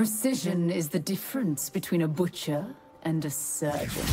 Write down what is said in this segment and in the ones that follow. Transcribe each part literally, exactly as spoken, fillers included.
Precision is the difference between a butcher and a surgeon.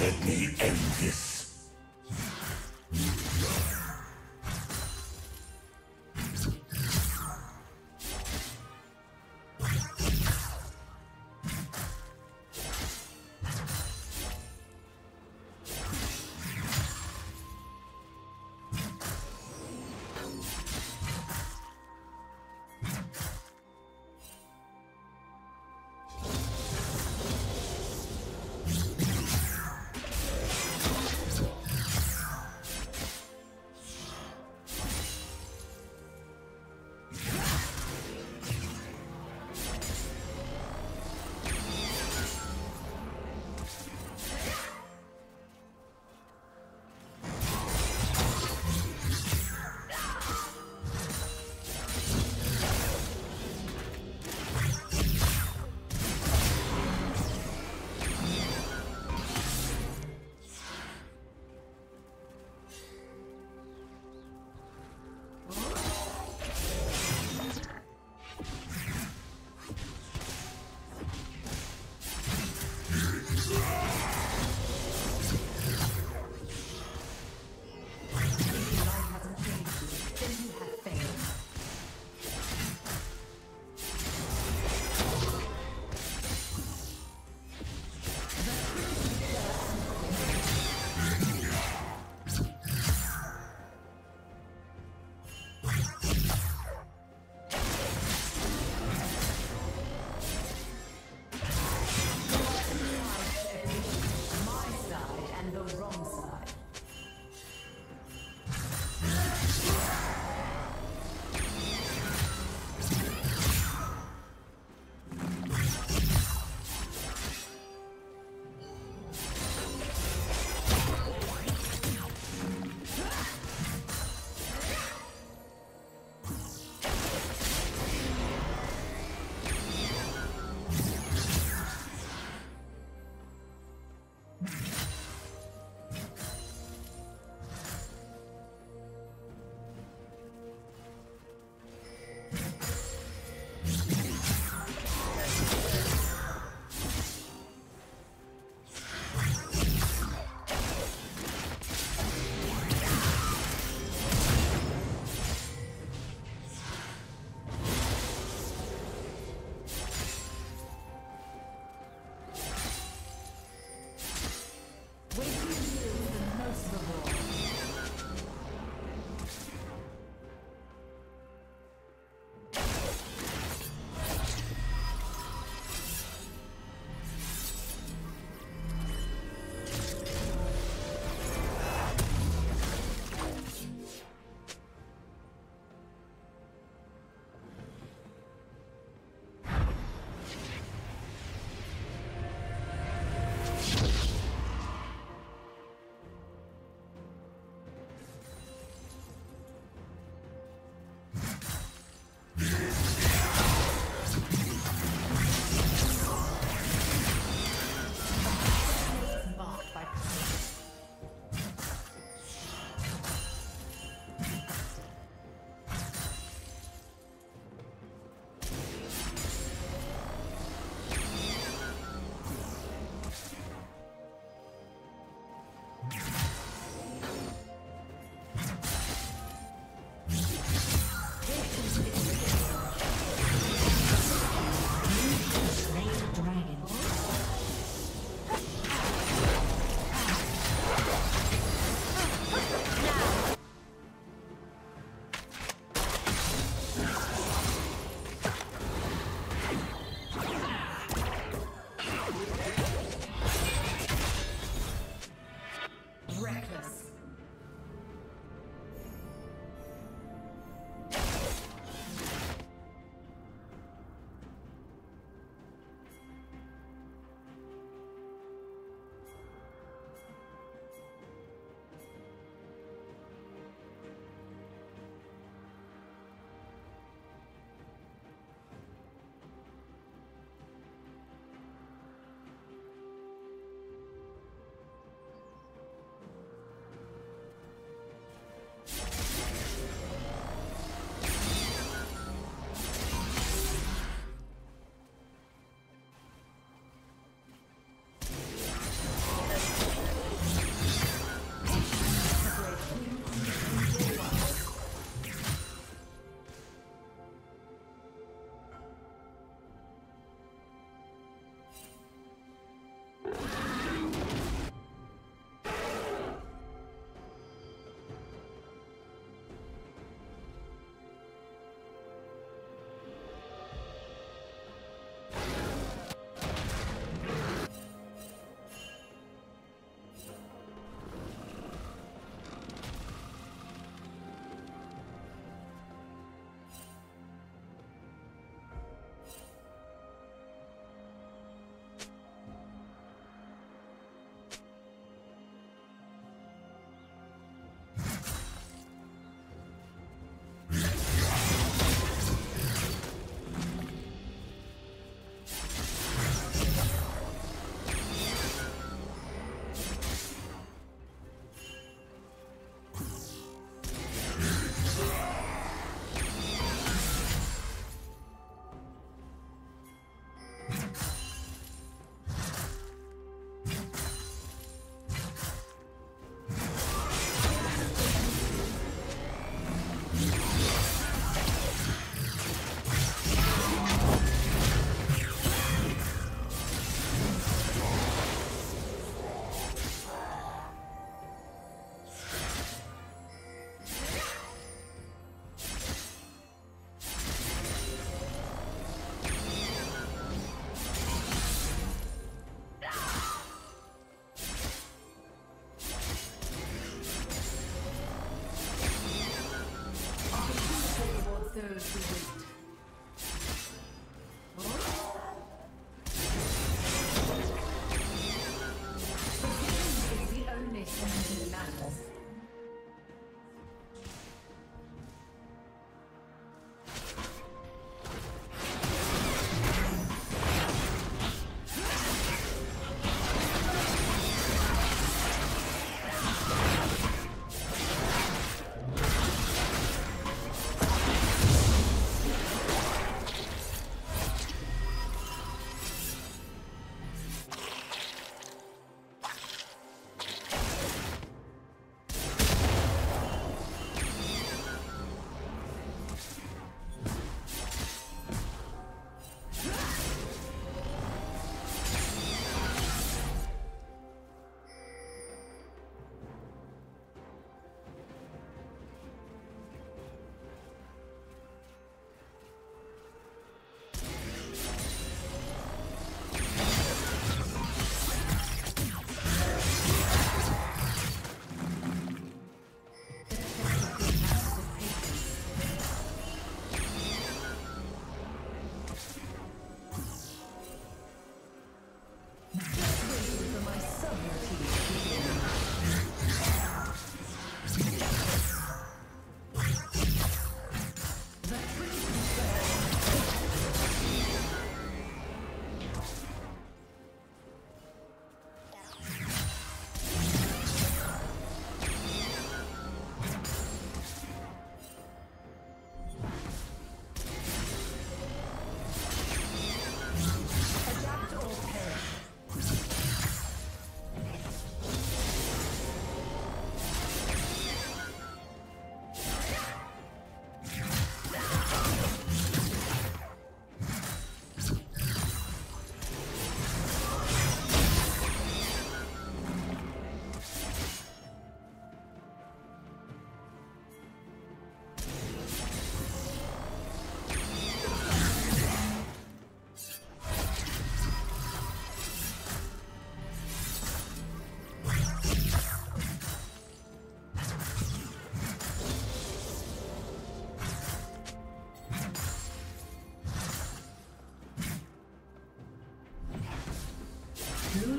Let me end this.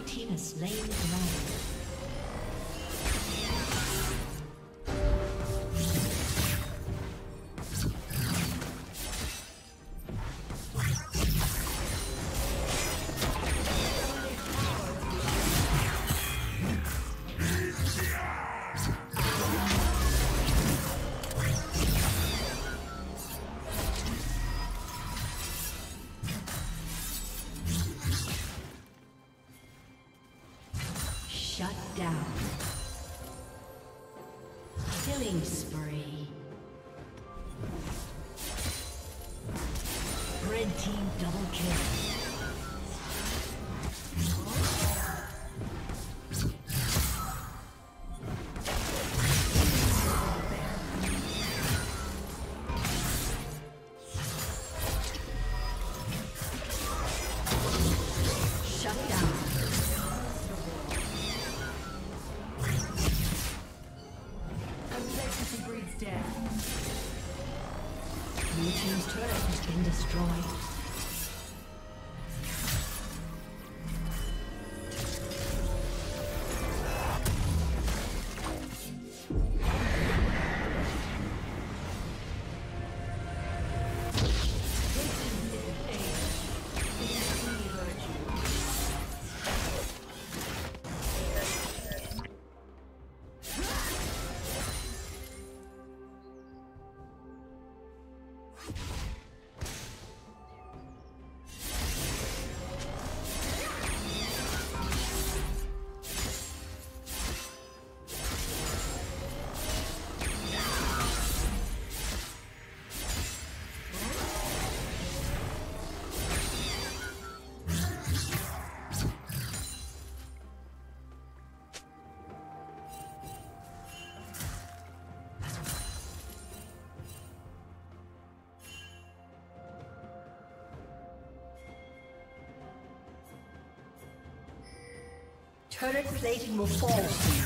team has slain the lion. Turret plating will fall soon.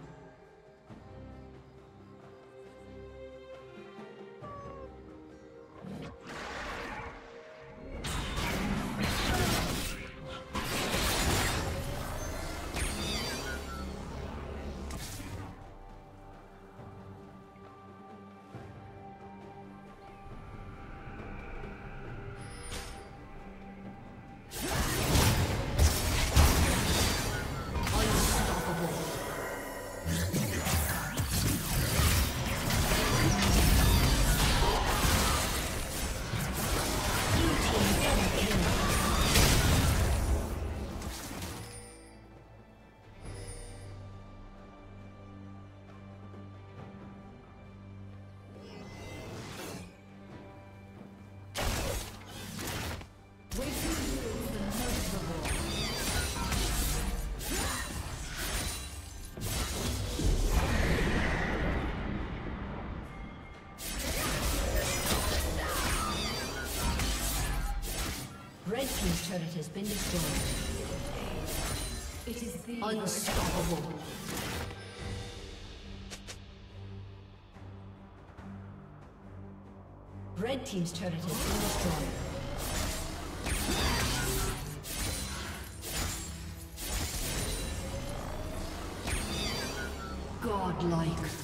This turret has been destroyed. It is the unstoppable. Red Team's turret has been destroyed. Godlike.